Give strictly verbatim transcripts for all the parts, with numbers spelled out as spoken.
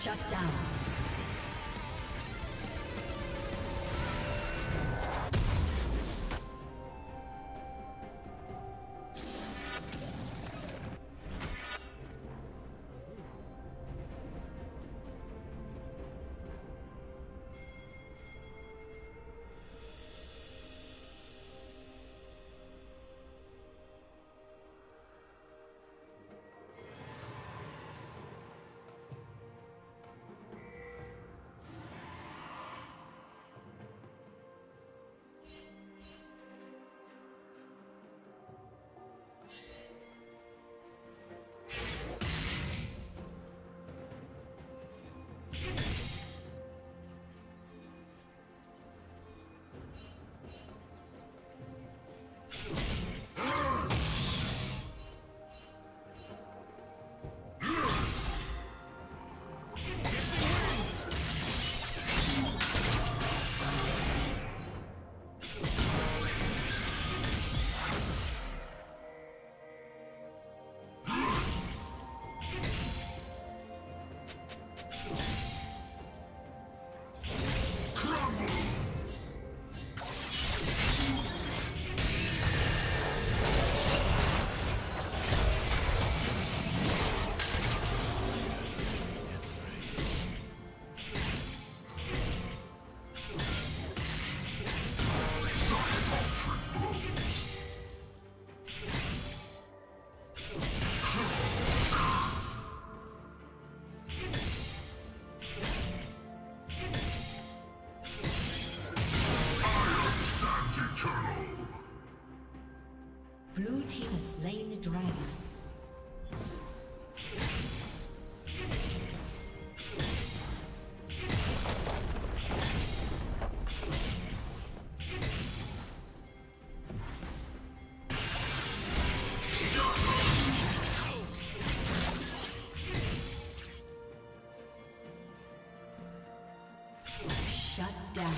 Shut down. Blue team has slain the dragon. Shut down.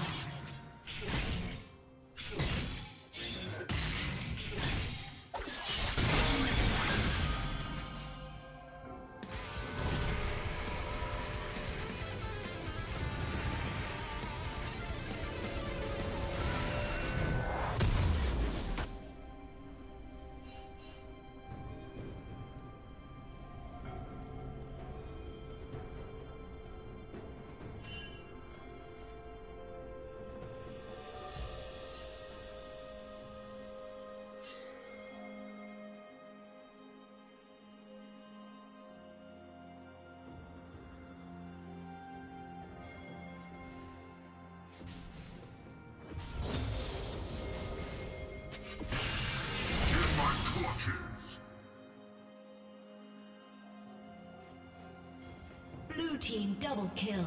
Blue team double kill.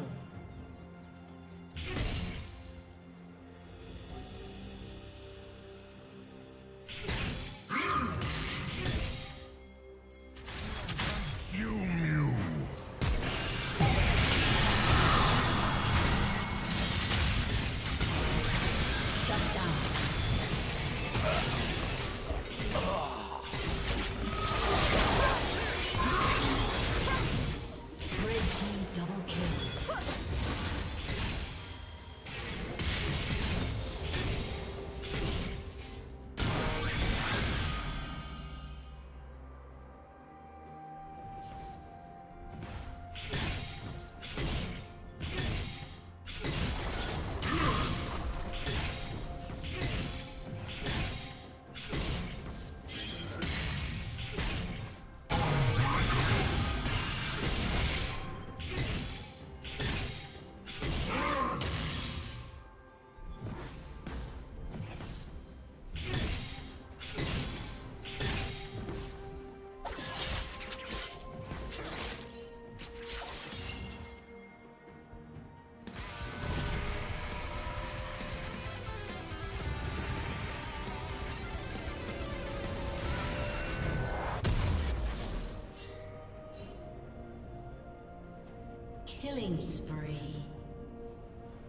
Killing spree.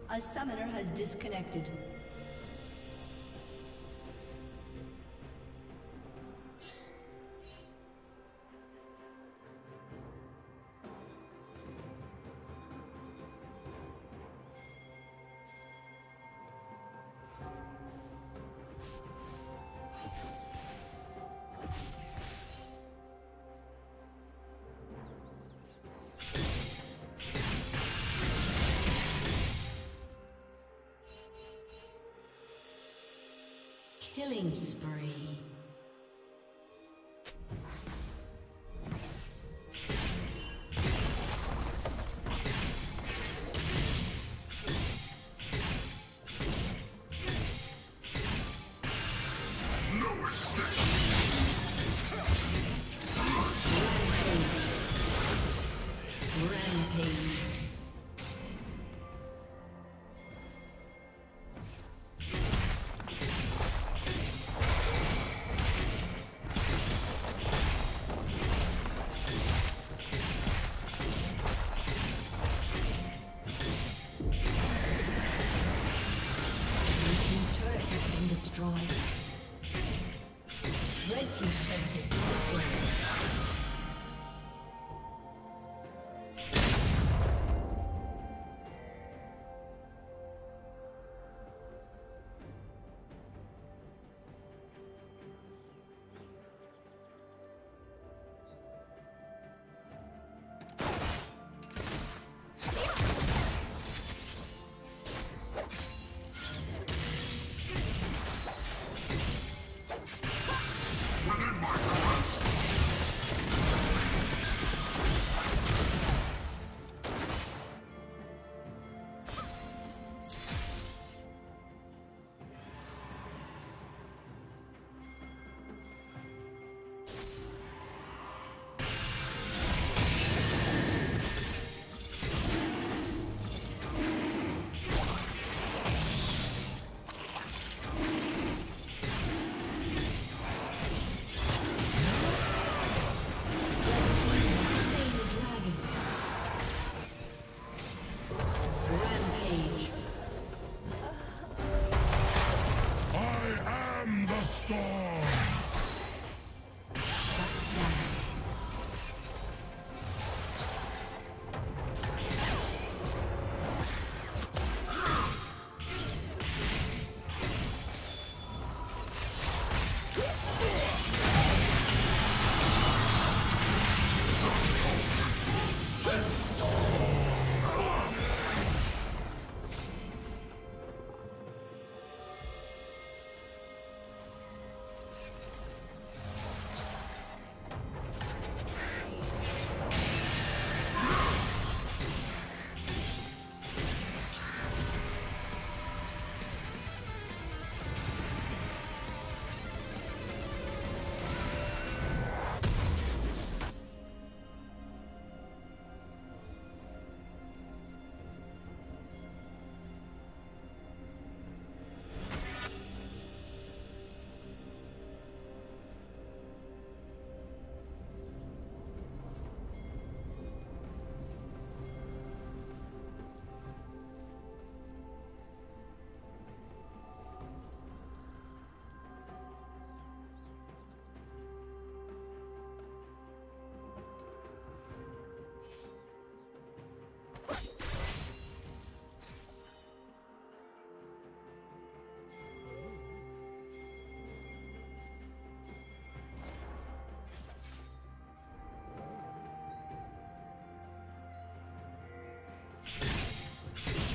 A summoner has disconnected. Killing spree.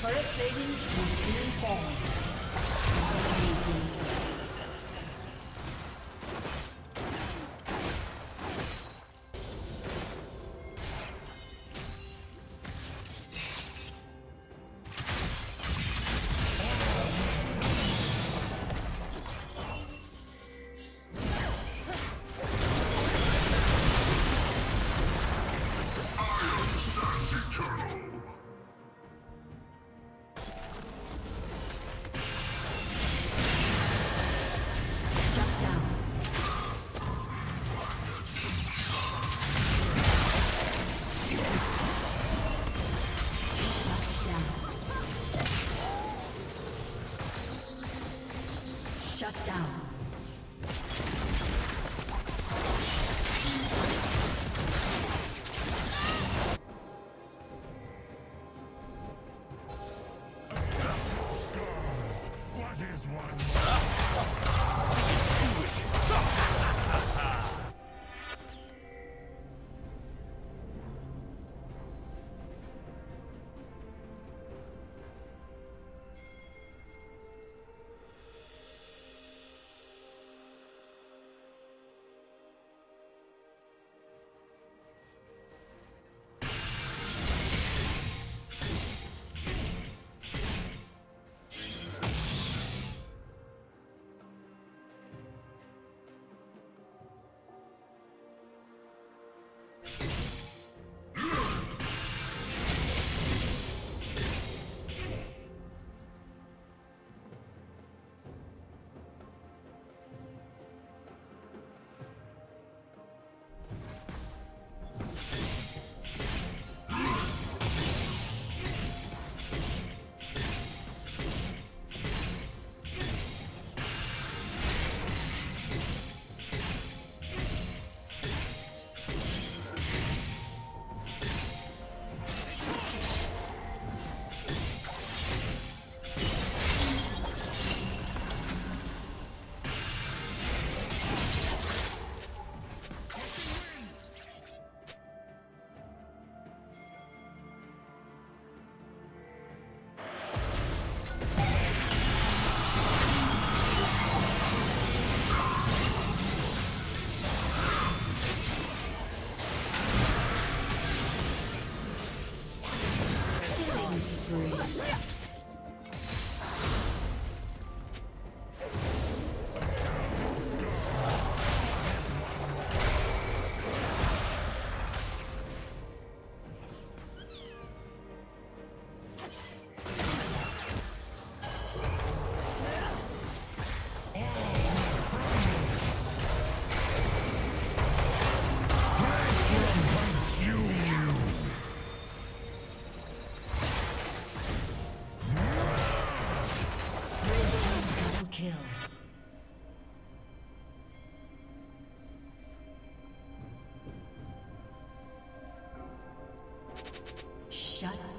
Turret plating will soon fall.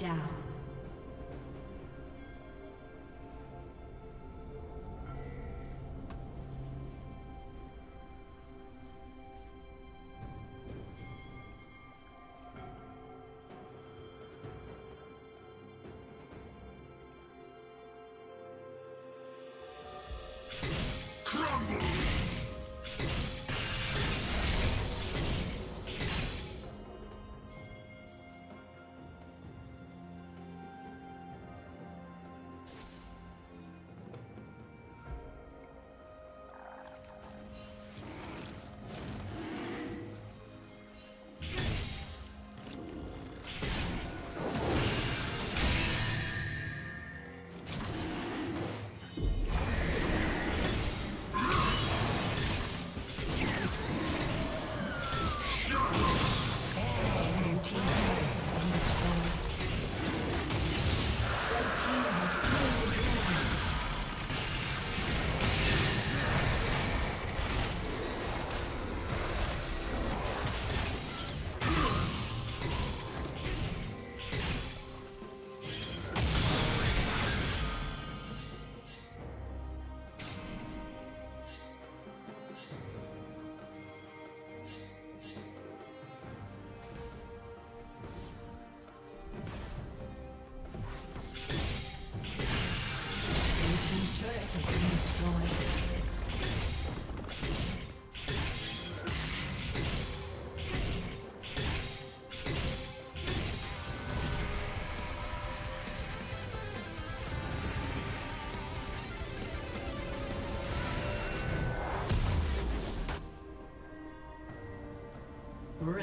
down.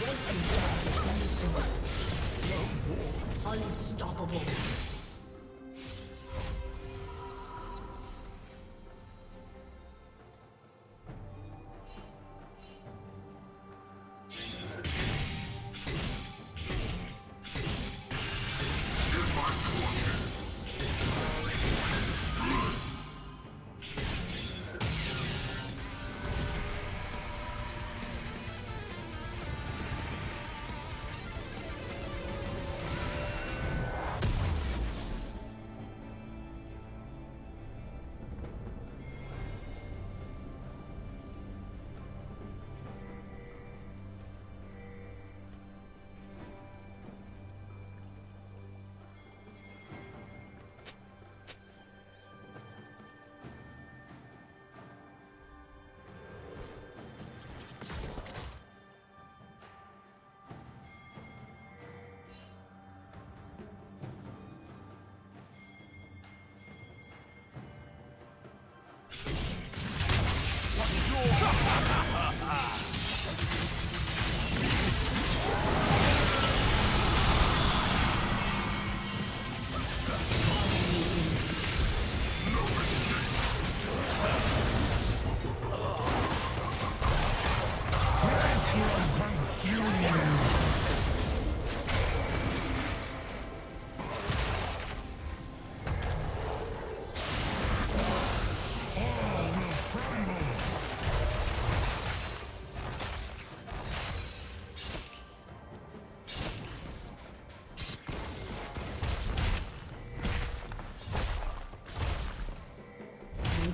Red team's turret has been destroyed. Unstoppable.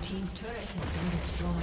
Team's turret has been destroyed.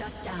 Shut down.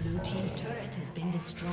Blue team's turret has been destroyed.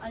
A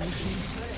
No team's turret.